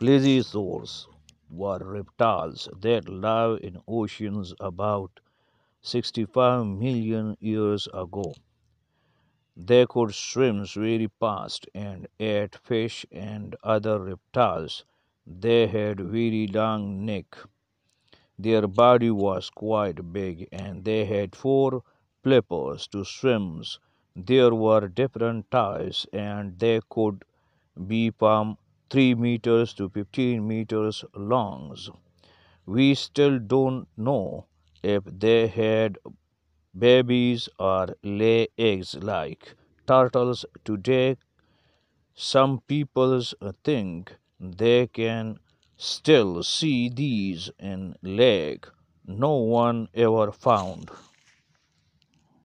Plesiosaurs were reptiles that lived in oceans about 65 million years ago. They could swim very fast and ate fish and other reptiles. They had a very long neck. Their body was quite big, and they had four flippers to swim. There were different types, and they could be from 3 meters to 15 meters long. We still don't know if they had babies or lay eggs like turtles today. Some people think they can still see these in lakes no one ever found.